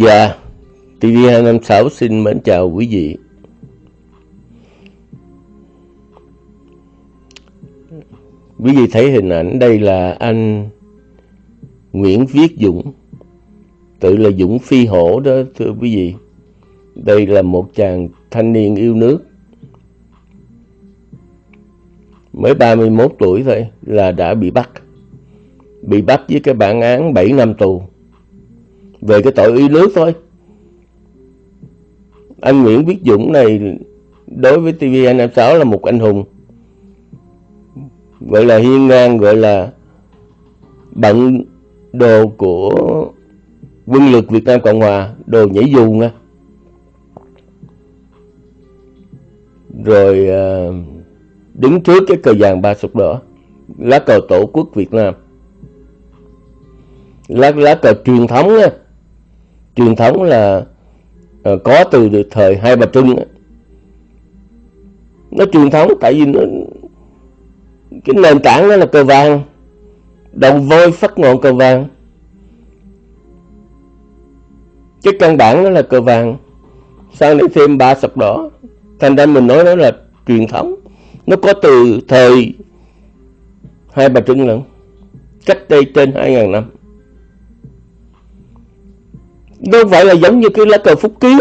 Và TV256 xin mến chào quý vị. Quý vị thấy hình ảnh đây là anh Nguyễn Viết Dũng, tự là Dũng Phi Hổ đó thưa quý vị. Đây là một chàng thanh niên yêu nước, mới 31 tuổi thôi là đã bị bắt. Bị bắt với cái bản án 7 năm tù về cái tội yêu nước thôi. Anh Nguyễn Viết Dũng này đối với TV256 là một anh hùng, gọi là hiên ngang, gọi là bận đồ của quân lực Việt Nam Cộng Hòa, đồ nhảy dù nha. Rồi đứng trước cái cờ vàng ba sọc đỏ, lá cờ tổ quốc Việt Nam, lá cờ truyền thống nha. Truyền thống là có từ thời Hai Bà Trưng. Nó truyền thống tại vì nó, cái nền tảng đó là cờ vàng, đồng vôi phất ngọn cờ vàng. Cái căn bản đó là cờ vàng, sau này thêm ba sọc đỏ, thành ra mình nói đó là truyền thống. Nó có từ thời Hai Bà Trưng lận, cách đây trên 2000 năm. Đâu phải là giống như cái lá cờ Phúc Kiến.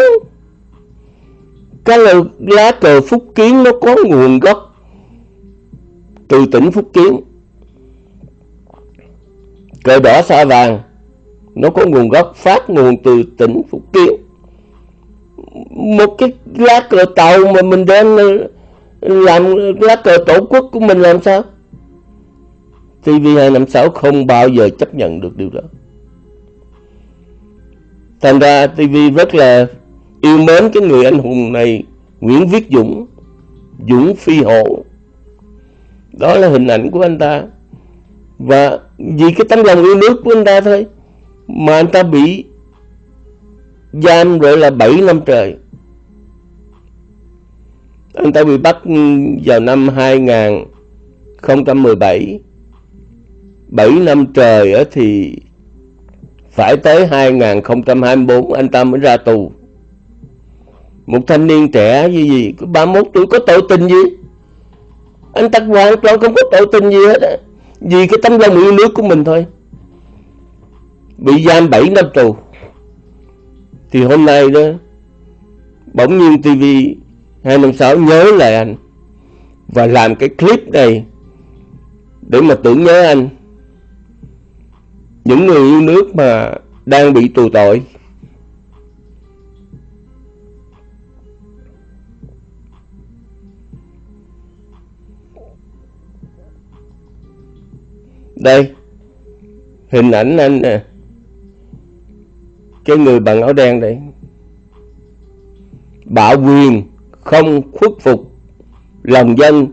Cái lá cờ Phúc Kiến nó có nguồn gốc từ tỉnh Phúc Kiến. Cờ đỏ sao vàng nó có nguồn gốc phát nguồn từ tỉnh Phúc Kiến. Một cái lá cờ tàu mà mình đem làm lá cờ tổ quốc của mình làm sao? TV256 không bao giờ chấp nhận được điều đó. Thành ra TV rất là yêu mến cái người anh hùng này, Nguyễn Viết Dũng, Dũng Phi Hổ. Đó là hình ảnh của anh ta. Và vì cái tấm lòng yêu nước của anh ta thôi mà anh ta bị giam gọi là 7 năm trời. Anh ta bị bắt vào năm 2017, 7 năm trời ở thì phải tới 2024 anh ta mới ra tù. Một thanh niên trẻ như gì, có 31 tuổi có tội tình gì? Anh ta hoàn toàn không có tội tình gì hết á. Vì cái tấm lòng yêu nước của mình thôi. Bị giam 7 năm tù. Thì hôm nay đó, bỗng nhiên TV256 nhớ lại anh và làm cái clip này để mà tưởng nhớ anh, những người yêu nước mà đang bị tù tội. Đây, hình ảnh anh nè, cái người bằng áo đen đây. Bạo quyền không khuất phục lòng dân,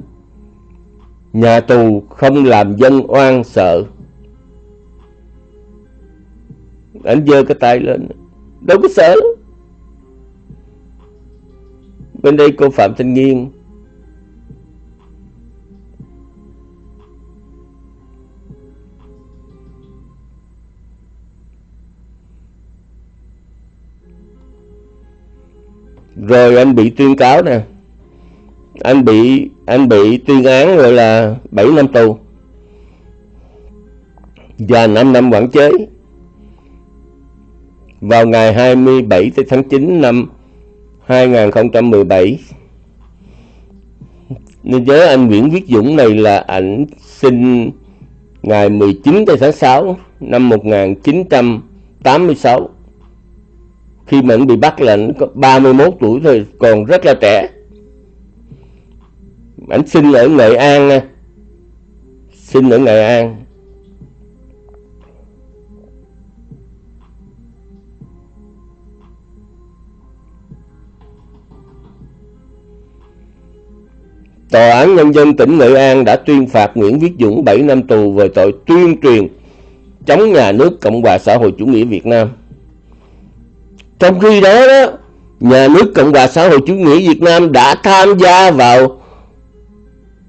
nhà tù không làm dân oan sợ. Anh giơ cái tay lên, đâu có sợ. Bên đây cô Phạm Thanh Nghiên, rồi anh bị tuyên cáo nè, anh bị tuyên án gọi là 7 năm tù và 5 năm quản chế. Vào ngày 27 tháng 9 năm 2017. Nên nhớ anh Nguyễn Viết Dũng này là ảnh sinh ngày 19 tháng 6 năm 1986. Khi mà ảnh bị bắt là ảnh có 31 tuổi thôi, còn rất là trẻ. Ảnh sinh ở Nghệ An nha. Sinh ở Nghệ An. Tòa án Nhân dân tỉnh Nghệ An đã tuyên phạt Nguyễn Viết Dũng 7 năm tù về tội tuyên truyền chống nhà nước Cộng hòa xã hội chủ nghĩa Việt Nam. Trong khi đó, nhà nước Cộng hòa xã hội chủ nghĩa Việt Nam đã tham gia vào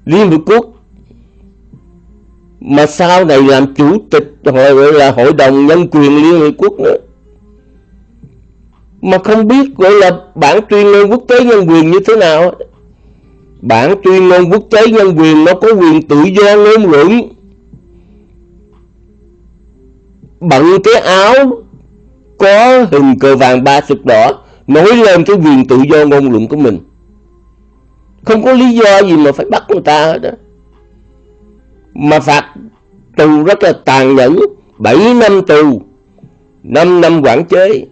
Liên Hiệp Quốc, mà sau này làm chủ tịch là Hội đồng Nhân quyền Liên Hiệp Quốc nữa. mà không biết gọi là bản tuyên ngôn quốc tế nhân quyền như thế nào. Bản tuyên ngôn quốc tế nhân quyền nó có quyền tự do ngôn luận. Bận cái áo có hình cờ vàng ba sọc đỏ nổi lên cái quyền tự do ngôn luận của mình, không có lý do gì mà phải bắt người ta hết đó. Mà phạt tù rất là tàn nhẫn, 7 năm tù, 5 năm quản chế,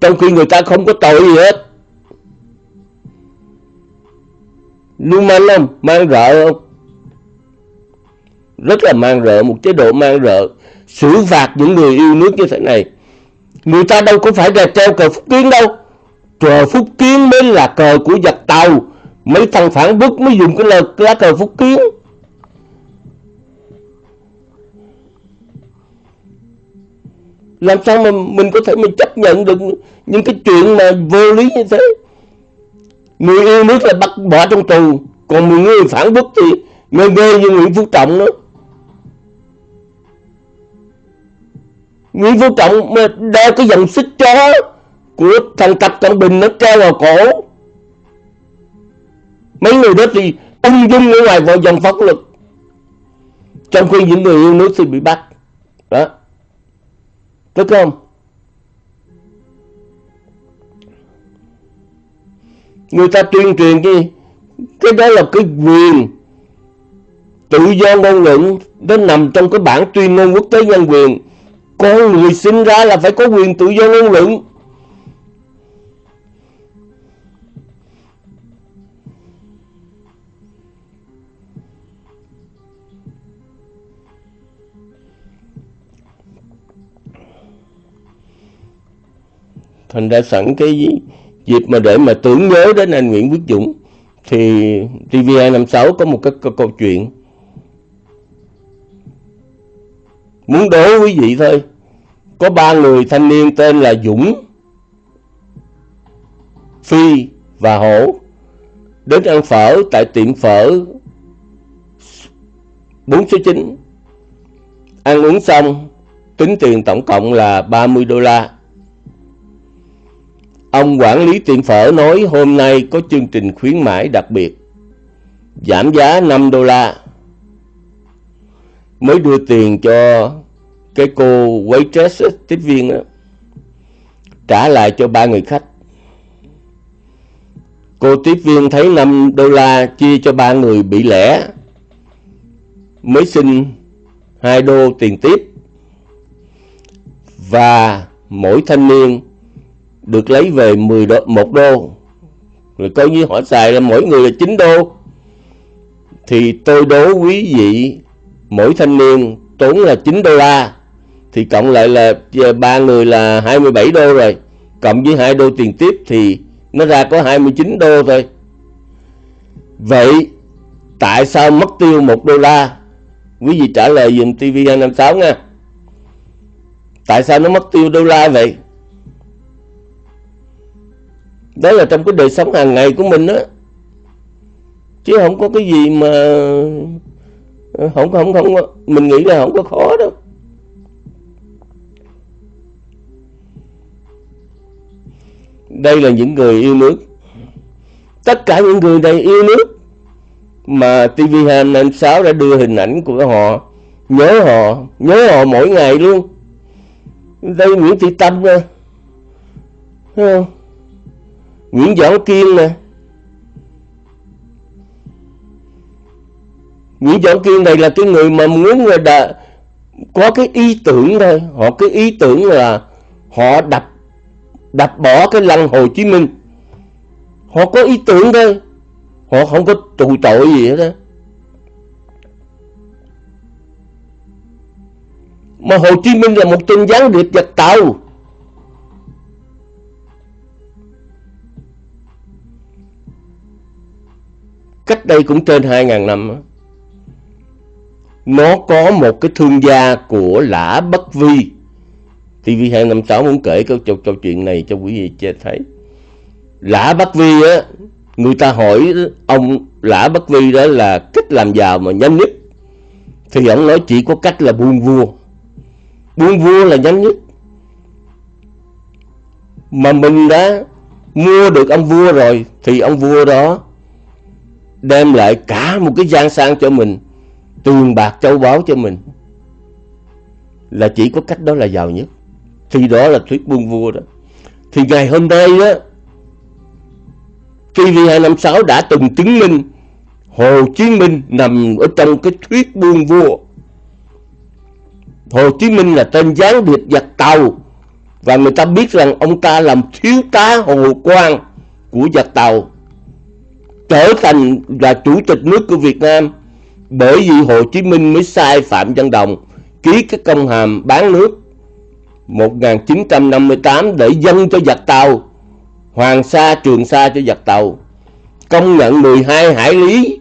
trong khi người ta không có tội gì hết. Lưu manh không? Mang rợ không? Rất là mang rợ, một chế độ mang rợ. Xử phạt những người yêu nước như thế này, người ta đâu có phải là treo cờ Phúc Kiến đâu. Cờ Phúc Kiến mới là cờ của giặc Tàu. Mấy thằng phản bức mới dùng cái lá cờ Phúc Kiến. Làm sao mà mình có thể mình chấp nhận được những cái chuyện mà vô lý như thế? Người yêu nước là bắt bỏ trong tù, còn một người phản bức thì ngây ngây như Nguyễn Phú Trọng nữa. Nguyễn Phú Trọng mà đeo cái dòng xích chó của thằng Tập Cận Bình nó treo vào cổ. Mấy người đó thì ung dung ở ngoài vào dòng pháp luật, trong khi những người yêu nước thì bị bắt. Đó, tức không? Người ta tuyên truyền gì? Cái đó là cái quyền tự do ngôn luận, nó nằm trong cái bản tuyên ngôn quốc tế nhân quyền. Con người sinh ra là phải có quyền tự do ngôn luận. Thành ra sẵn cái dịp mà để mà tưởng nhớ đến anh Nguyễn Viết Dũng thì TV256 có một cái câu chuyện muốn đố quý vị thôi. Có ba người thanh niên tên là Dũng, Phi và Hổ đến ăn phở tại tiệm phở 4/9. Ăn uống xong tính tiền tổng cộng là $30. Ông quản lý tiệm phở nói hôm nay có chương trình khuyến mãi đặc biệt, giảm giá $5, mới đưa tiền cho cái cô waitress tiếp viên đó, trả lại cho ba người khách. Cô tiếp viên thấy $5 chia cho ba người bị lẻ, mới xin $2 tiền tiếp, và mỗi thanh niên được lấy về $1. Rồi coi như họ xài là mỗi người là $9. Thì tôi đố quý vị mỗi thanh niên tốn là $9 thì cộng lại là ba người là $27 rồi, cộng với $2 tiền tiếp thì nó ra có $29 thôi. Vậy tại sao mất tiêu $1? Quý vị trả lời dùm TV256 nha. Tại sao nó mất tiêu $? Vậy đó là trong cái đời sống hàng ngày của mình đó, chứ không có cái gì mà không mình nghĩ là không có khó đâu. Đây là những người yêu nước, tất cả những người này yêu nước mà TV256 đã đưa hình ảnh của họ, nhớ họ mỗi ngày luôn. Đây Nguyễn Thị Tâm nè, thấy không? Nguyễn Doãn Kiên nè. Nguyễn Doãn Kiên này là cái người mà muốn người đã có cái ý tưởng thôi. Họ cái ý tưởng là họ đập bỏ cái lăng Hồ Chí Minh. Họ có ý tưởng thôi, họ không có trụ tội gì hết đó. Mà Hồ Chí Minh là một tên gián điệp giặc Tàu. Cách đây cũng trên 2.000 năm, nó có một cái thương gia của Lã Bất Vi. TV256 muốn kể câu chuyện này cho quý vị cho thấy. Lã Bất Vi á, người ta hỏi ông Lã Bất Vi đó là cách làm giàu mà nhanh nhất, thì ông nói chỉ có cách là buôn vua. Buôn vua là nhanh nhất. mà mình đã mua được ông vua rồi thì ông vua đó đem lại cả một cái gian sang cho mình, tiền bạc châu báu cho mình, là chỉ có cách đó là giàu nhất. Thì đó là thuyết buôn vua đó. Thì ngày hôm nay đó, TV256 đã từng chứng minh Hồ Chí Minh nằm ở trong cái thuyết buôn vua. Hồ Chí Minh là tên gián điệp giặc Tàu, và người ta biết rằng ông ta làm thiếu tá Hồ Quang của giặc Tàu, trở thành là chủ tịch nước của Việt Nam, bởi vì Hồ Chí Minh mới sai Phạm Văn Đồng ký cái công hàm bán nước 1958 để dâng cho giặc Tàu Hoàng Sa, Trường Sa cho giặc Tàu, công nhận 12 hải lý.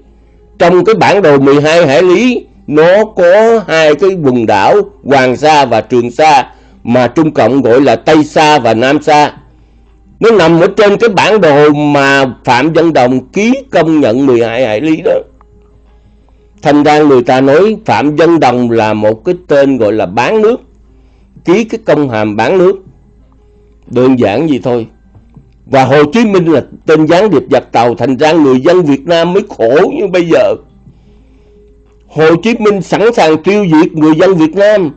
Trong cái bản đồ 12 hải lý nó có hai cái vùng đảo Hoàng Sa và Trường Sa mà Trung Cộng gọi là Tây Sa và Nam Sa. Nó nằm ở trên cái bản đồ mà Phạm Văn Đồng ký công nhận 12 hải lý đó. Thành ra người ta nói Phạm Văn Đồng là một cái tên gọi là bán nước, ký cái công hàm bán nước. Đơn giản gì thôi. Và Hồ Chí Minh là tên gián điệp giặc Tàu, thành ra người dân Việt Nam mới khổ như bây giờ. Hồ Chí Minh sẵn sàng tiêu diệt người dân Việt Nam,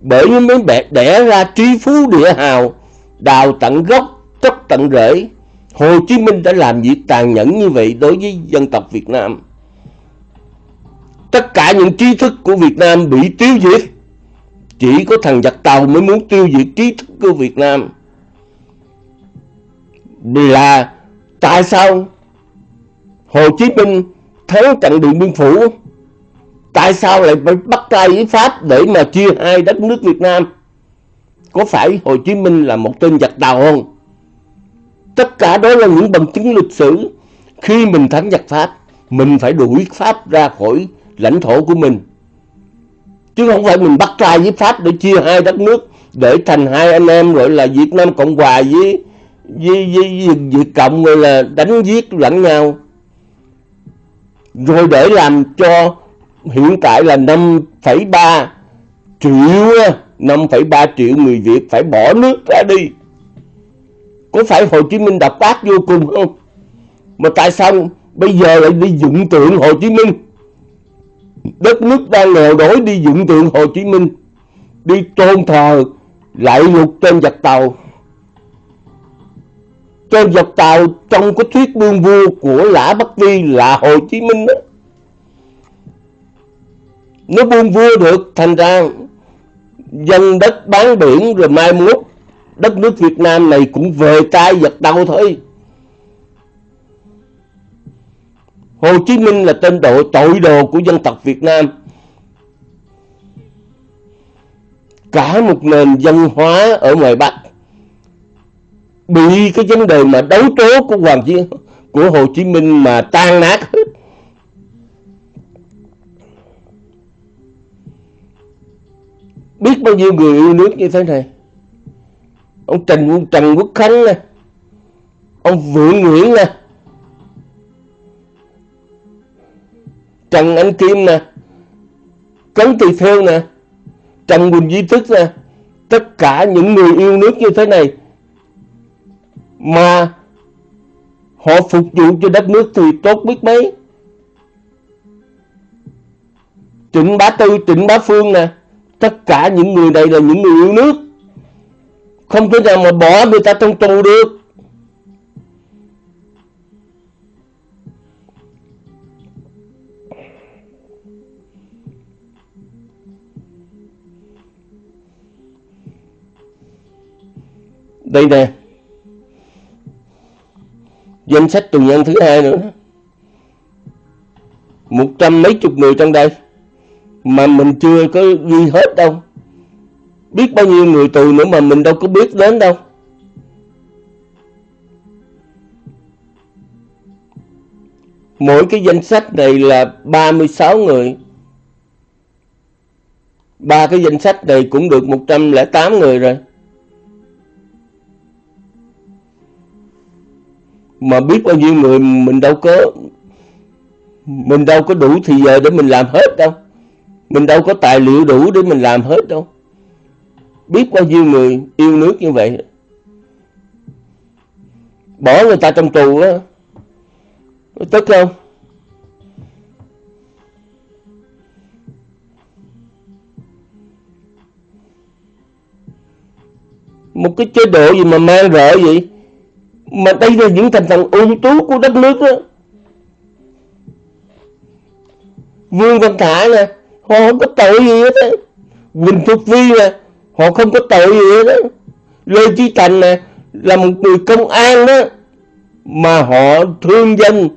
bởi nó mới đẻ ra trí phú địa hào, đào tận gốc, tóc tận rễ. Hồ Chí Minh đã làm việc tàn nhẫn như vậy đối với dân tộc Việt Nam. Tất cả những trí thức của Việt Nam bị tiêu diệt. Chỉ có thằng giặc Tàu mới muốn tiêu diệt trí thức của Việt Nam. Là tại sao Hồ Chí Minh thắng trận Điện Biên Phủ, tại sao lại phải bắt tay với Pháp để mà chia hai đất nước Việt Nam? Có phải Hồ Chí Minh là một tên giặc Tàu không? Tất cả đó là những bằng chứng lịch sử. Khi mình thắng giặc Pháp, mình phải đuổi Pháp ra khỏi lãnh thổ của mình, chứ không phải mình bắt tay với Pháp để chia hai đất nước, để thành hai anh em gọi là Việt Nam Cộng Hòa với Việt Cộng, gọi là đánh giết lẫn nhau, rồi để làm cho hiện tại là 5,3 triệu người Việt phải bỏ nước ra đi. Có phải Hồ Chí Minh độc ác vô cùng không? Mà tại sao bây giờ lại đi dựng tượng Hồ Chí Minh? Đất nước đang nghèo đói đi dựng tượng Hồ Chí Minh, đi tôn thờ lại lục tên giặc Tàu. Tên giặc Tàu trong cái thuyết buôn vua của Lã Bất Vi là Hồ Chí Minh đó. Nó buôn vua được, thành ra dân đất bán biển, rồi mai mốt đất nước Việt Nam này cũng về tay giặc Tàu thôi. Hồ Chí Minh là tên tội đồ của dân tộc Việt Nam. Cả một nền văn hóa ở ngoài Bắc bị cái vấn đề mà đấu tố của Hồ Chí Minh mà tan nát hết. Biết bao nhiêu người yêu nước như thế này. Ông Trần Quốc Khánh nè, ông Vượng Nguyễn nè, Trần Anh Kim nè, Cấn Thị Thương nè, Trần Huỳnh Duy Thức nè, tất cả những người yêu nước như thế này mà họ phục vụ cho đất nước thì tốt biết mấy. Trịnh Bá Tư, Trịnh Bá Phương nè, tất cả những người này là những người yêu nước, không thể nào mà bỏ người ta trong tù được. Đây nè, danh sách tù nhân thứ hai nữa, 100 mấy chục người trong đây mà mình chưa có ghi hết đâu. Biết bao nhiêu người tù nữa mà mình đâu có biết đến đâu. Mỗi cái danh sách này là 36 người. Ba cái danh sách này cũng được 108 người rồi. Mà biết bao nhiêu người mình đâu có đủ thì giờ để mình làm hết đâu. Mình đâu có tài liệu đủ để mình làm hết đâu. Biết bao nhiêu người yêu nước như vậy. bỏ người ta trong tù á, tức không? Một cái chế độ gì mà man rợ vậy? Mà đây là những thành phần ưu tú của đất nước đó. Vương Văn Thả nè, họ không có tội gì hết á. Huỳnh Thục Vy nè, họ không có tội gì hết á. Lê Chí Thành nè, là một người công an đó, mà họ thương dân,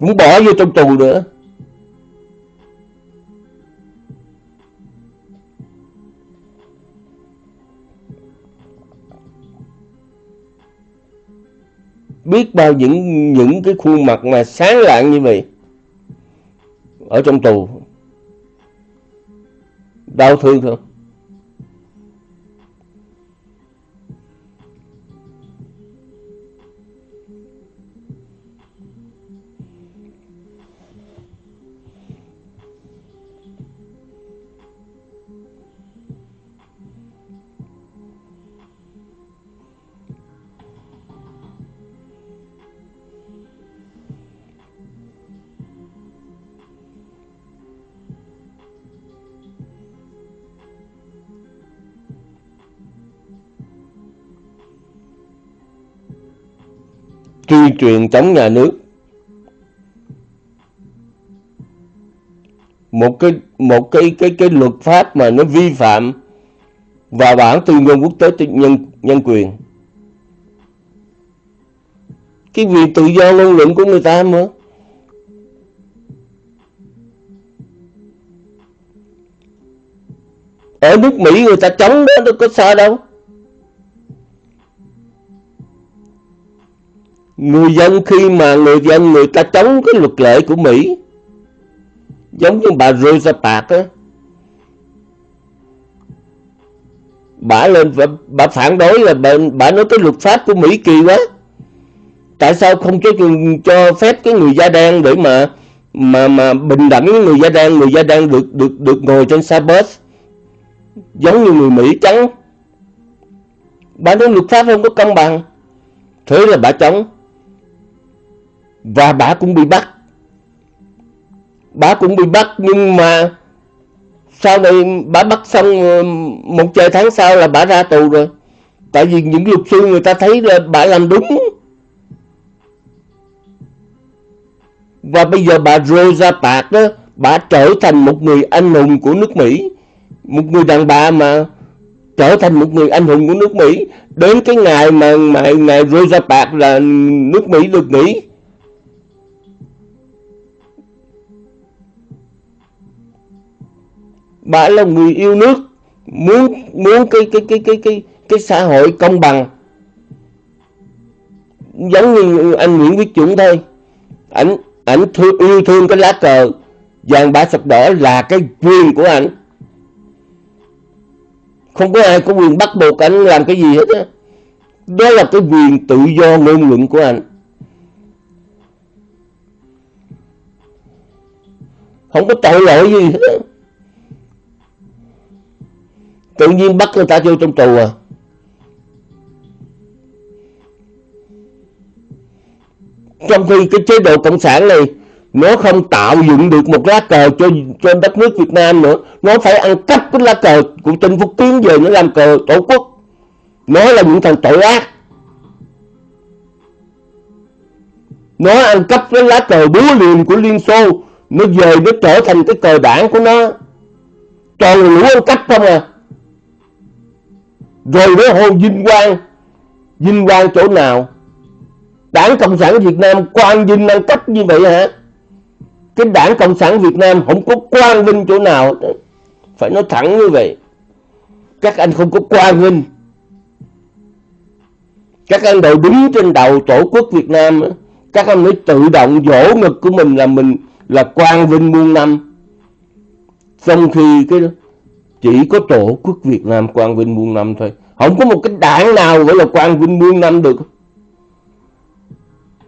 cũng bỏ vô trong tù nữa. Biết bao những cái khuôn mặt mà sáng lạng như vậy ở trong tù, đau thương không? Tuyên truyền chống nhà nước, một cái luật pháp mà nó vi phạm vào bản tuyên ngôn quốc tế nhân quyền, cái quyền tự do ngôn luận của người ta mà. Ở nước Mỹ người ta chống đó, nó có sao đâu. Người dân, khi mà người dân người ta chống cái luật lệ của Mỹ, giống như bà Rosa Parks á, bà lên bà phản đối là bà nói cái luật pháp của Mỹ kỳ quá, tại sao không cho phép cái người da đen để mà bình đẳng với người da đen, được ngồi trên xe bus giống như người Mỹ trắng. Bà nói luật pháp không có công bằng, thế là bà chống. Và bà cũng bị bắt. Bà cũng bị bắt, nhưng mà sau này bà bắt xong một vài tháng sau là bà ra tù rồi. Tại vì những luật sư người ta thấy là bà làm đúng. Và bây giờ bà Rosa Parks đó, bà trở thành một người anh hùng của nước Mỹ. Một người đàn bà mà trở thành một người anh hùng của nước Mỹ. Đến cái ngày mà ngày Rosa Parks là nước Mỹ được nghỉ. Bà là người yêu nước, muốn cái xã hội công bằng, giống như anh Nguyễn Viết Dũng thôi. Ảnh yêu thương cái lá cờ vàng bạc sọc đỏ là cái quyền của ảnh, không có ai có quyền bắt buộc ảnh làm cái gì hết á. Đó là cái quyền tự do ngôn luận của ảnh. Không có tội lỗi gì hết á. Tự nhiên bắt người ta vô trong tù à. Trong khi cái chế độ cộng sản này nó không tạo dựng được một lá cờ cho đất nước Việt Nam nữa. Nó phải ăn cắp cái lá cờ của Trịnh Phúc Tiến về nó làm cờ tổ quốc. Nó là những thằng tội ác. Nó ăn cắp cái lá cờ búa liềm của Liên Xô, nó về nó trở thành cái cờ đảng của nó. Toàn lũ ăn cắp không à. Rồi với Hồ Vinh Quang chỗ nào? Đảng Cộng sản Việt Nam quang vinh năng cấp như vậy hả? Cái Đảng Cộng sản Việt Nam không có quang vinh chỗ nào. Phải nói thẳng như vậy. Các anh không có quang vinh. Các anh đều đứng trên đầu tổ quốc Việt Nam. Các anh mới tự động vỗ ngực của mình là quang vinh muôn năm. Trong khi cái chỉ có tổ quốc Việt Nam quang vinh muôn năm thôi. Không có một cái đảng nào gọi là quang vinh muôn năm được.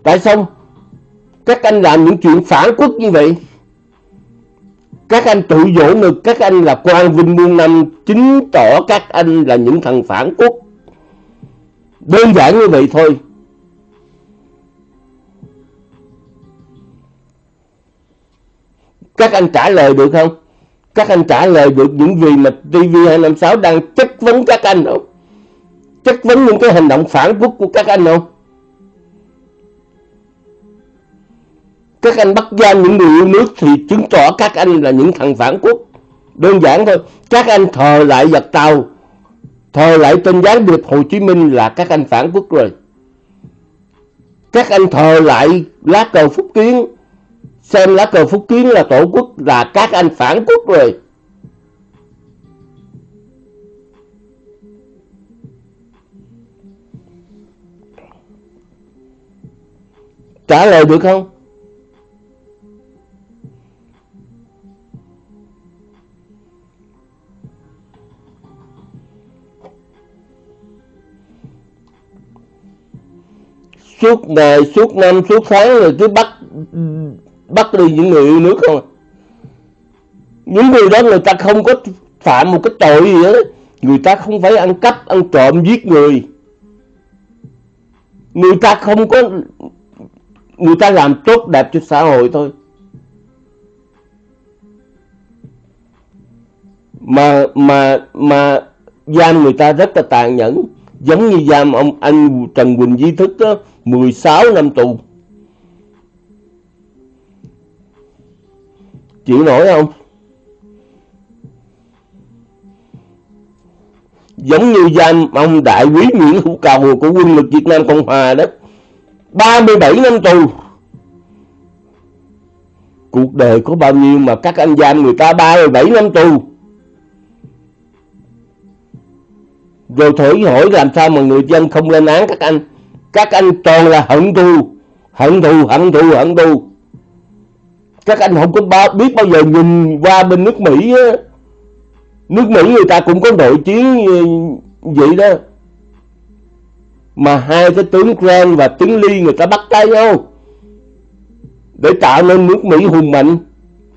Tại sao các anh làm những chuyện phản quốc như vậy? Các anh tự dỗ ngực các anh là quang vinh muôn năm, chứng tỏ các anh là những thằng phản quốc. Đơn giản như vậy thôi. Các anh trả lời được không? Các anh trả lời được những gì mà TV256 đang chất vấn các anh không? Chất vấn những cái hành động phản quốc của các anh không? Các anh bắt giam những người yêu nước thì chứng tỏ các anh là những thằng phản quốc. Đơn giản thôi. Các anh thờ lại giặc Tàu, thờ lại tên gián điệp Hồ Chí Minh là các anh phản quốc rồi. Các anh thờ lại lá cờ Phúc Kiến, xem lá cờ Phúc Kiến là tổ quốc là các anh phản quốc rồi. Trả lời được không? Suốt ngày, suốt năm, suốt tháng rồi cứ bắt đi những người yêu nước không. Những người đó người ta không có phạm một cái tội gì hết. Người ta không phải ăn cắp, ăn trộm, giết người. Người ta không có, người ta làm tốt đẹp cho xã hội thôi. Mà giam người ta rất là tàn nhẫn. Giống như giam ông anh Trần Huỳnh Duy Thức đó, 16 năm tù. Chịu nổi không? Giống như giam ông đại úy Nguyễn Hữu Cầu của quân lực Việt Nam Cộng Hòa đó, 37 năm tù. Cuộc đời có bao nhiêu mà các anh giam người ta 37 năm tù. Rồi thử hỏi làm sao mà người dân không lên án các anh. Các anh toàn là hận thù. Hận thù. Các anh không có biết bao giờ nhìn qua bên nước Mỹ á. Nước Mỹ người ta cũng có nội chiến vậy đó. Mà hai cái tướng Grant và tướng Lee người ta bắt tay nhau để tạo nên nước Mỹ hùng mạnh.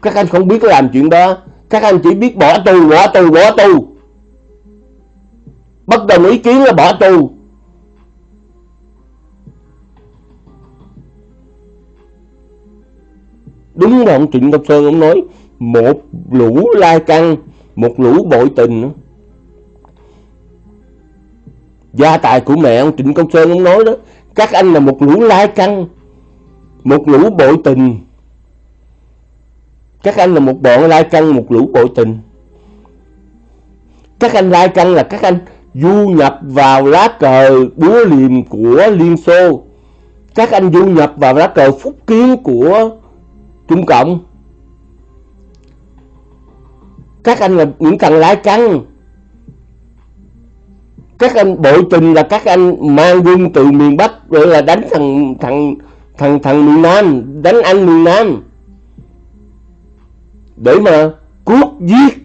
Các anh không biết làm chuyện đó. Các anh chỉ biết bỏ tù. Bất đồng ý kiến là bỏ tù. Đúng là ông Trịnh Công Sơn ông nói, một lũ lai căng, một lũ bội tình. Gia tài của mẹ ông Trịnh Công Sơn ông nói đó, các anh là một lũ lai căng, một lũ bội tình. Các anh là một bọn lai căng, một lũ bội tình. Các anh lai căng là các anh du nhập vào lá cờ búa liềm của Liên Xô. Các anh du nhập vào lá cờ Phúc Kiến của Trung Cộng. Các anh là những thằng lái căng. Các anh bội tình là các anh mang quân từ miền Bắc rồi là đánh thằng miền Nam, đánh anh miền Nam để mà cướp giết,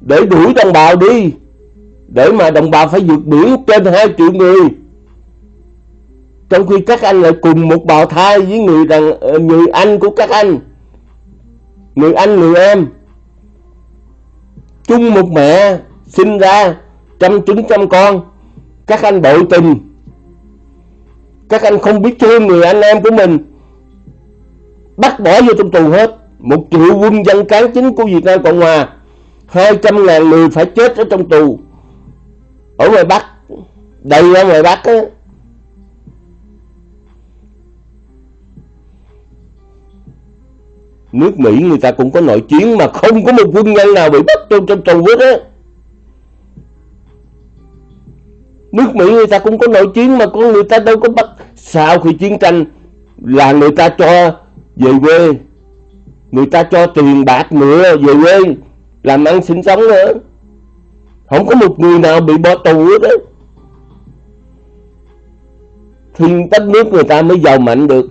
để đuổi đồng bào đi, để mà đồng bào phải vượt biển trên 2 triệu người. Trong khi các anh lại cùng một bào thai với người anh của các anh. Người anh, người em. Chung một mẹ sinh ra 100-900 con. Các anh bội tình. Các anh không biết thương người anh em của mình. Bắt bỏ vô trong tù hết. 1 triệu quân dân kháng chính của Việt Nam Cộng Hòa. 200.000 người phải chết ở trong tù. Ở ngoài Bắc. Đầy ở ngoài Bắc á. Nước Mỹ người ta cũng có nội chiến mà không có một quân nhân nào bị bắt trong tù hết á. Nước Mỹ người ta cũng có nội chiến mà con người ta đâu có bắt. Sau khi chiến tranh là người ta cho về quê. Người ta cho tiền bạc nữa về quê làm ăn sinh sống nữa. Không có một người nào bị bỏ tù hết á. Thì đất nước người ta mới giàu mạnh được.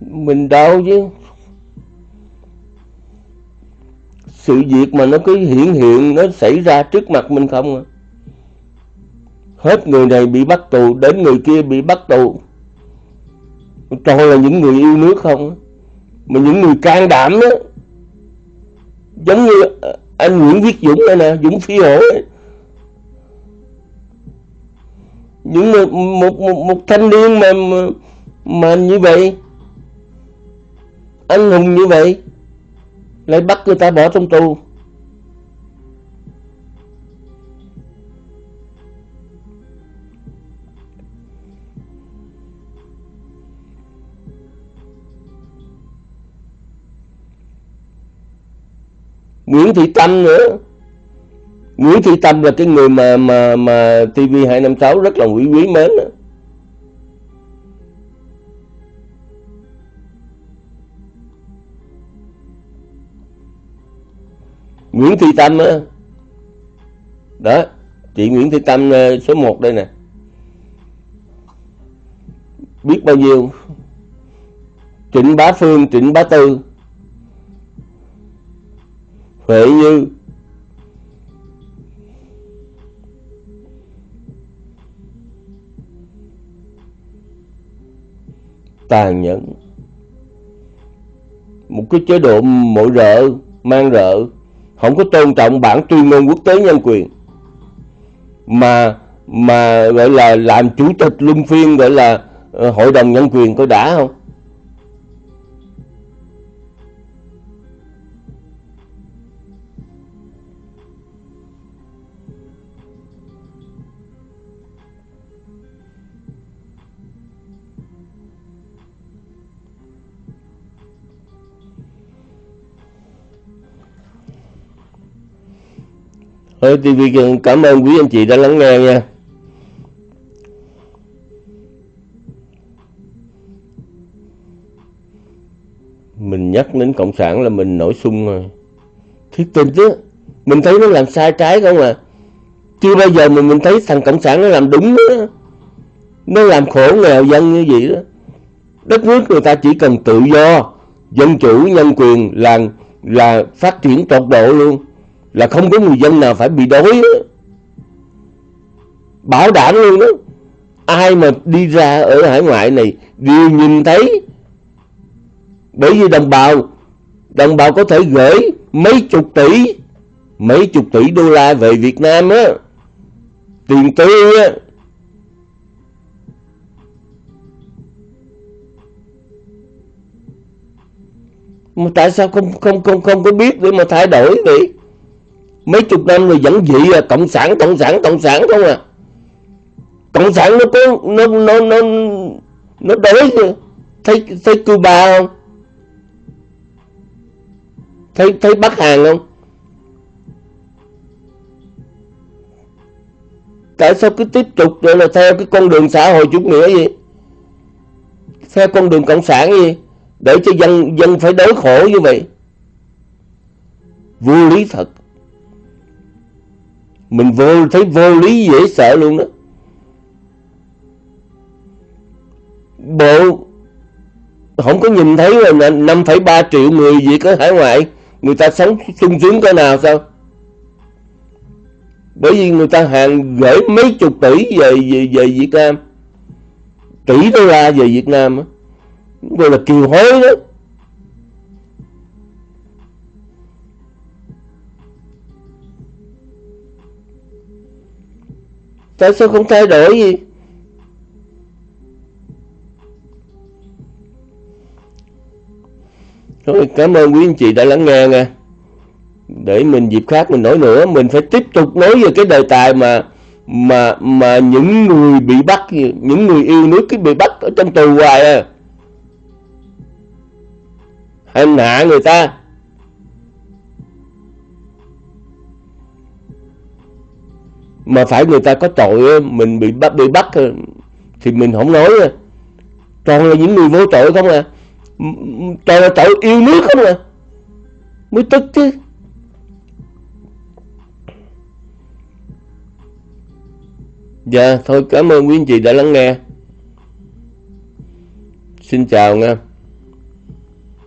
Mình đau chứ. Sự việc mà nó cứ hiện nó xảy ra trước mặt mình không à. Hết người này bị bắt tù đến người kia bị bắt tù. toàn là những người yêu nước không, mà những người can đảm đó, giống như anh Nguyễn Viết Dũng đây nè, Dũng Phi Hổ ấy. Những một thanh niên mà như vậy, anh hùng như vậy lại bắt người ta bỏ trong tù. Nguyễn Thị Tâm nữa. Nguyễn Thị Tâm là cái người mà TV256 rất là quý mến đó. Nguyễn Thị Tâm đó. Đó, chị Nguyễn Thị Tâm số 1 đây nè. Biết bao nhiêu. Trịnh Bá Phương, Trịnh Bá Tư, Huệ Như, tàn nhẫn, một cái chế độ mọi rợ, mang rợ, không có tôn trọng bản tuyên ngôn quốc tế nhân quyền, mà gọi là làm chủ tịch luân phiên gọi là hội đồng nhân quyền, có đã không? TV cảm ơn quý anh chị đã lắng nghe nha. Mình nhắc đến Cộng sản là mình nổi sung rồi. Thiệt tình chứ. Mình thấy nó làm sai trái không à. Chưa bao giờ mình thấy thằng Cộng sản nó làm đúng đó. Nó làm khổ nghèo dân như vậy đó. Đất nước người ta chỉ cần tự do, dân chủ, nhân quyền là phát triển tột độ luôn, là không có người dân nào phải bị đói đó. Bảo đảm luôn đó. Ai mà đi ra ở hải ngoại này đều nhìn thấy. Bởi vì đồng bào có thể gửi mấy chục tỷ đô la về Việt Nam á, tiền tư á. Mà tại sao không có biết để mà thay đổi vậy? Mấy chục năm rồi vẫn vậy là cộng sản không à. Cộng sản nó có nó đói chưa? Thấy Cuba không? Thấy Bắc Hàn không? Tại sao cứ tiếp tục rồi là theo cái con đường xã hội chủ nghĩa gì? Theo con đường cộng sản gì? Để cho dân phải đói khổ như vậy. Vô lý thật. Mình thấy vô lý dễ sợ luôn đó. Bộ không có nhìn thấy là 5,3 triệu người Việt ở hải ngoại, người ta sống sung sướng cỡ nào sao? Bởi vì người ta hàng gửi mấy chục tỷ về Việt Nam, tỷ đô la về Việt Nam đó. Gọi là kiều hối đó. Tại sao không thay đổi gì? Thôi cảm ơn quý anh chị đã lắng nghe nha. Để mình dịp khác mình nói nữa. Mình phải tiếp tục nói về cái đề tài mà những người bị bắt, những người yêu nước cái bị bắt ở trong tù hoài à, hành hạ người ta. Mà phải người ta có tội, mình bị bắt thì mình không nói. Toàn là những người vô tội không à. Toàn là tội yêu nước không à. Mới tức chứ. Dạ thôi cảm ơn quý anh chị đã lắng nghe. Xin chào nha.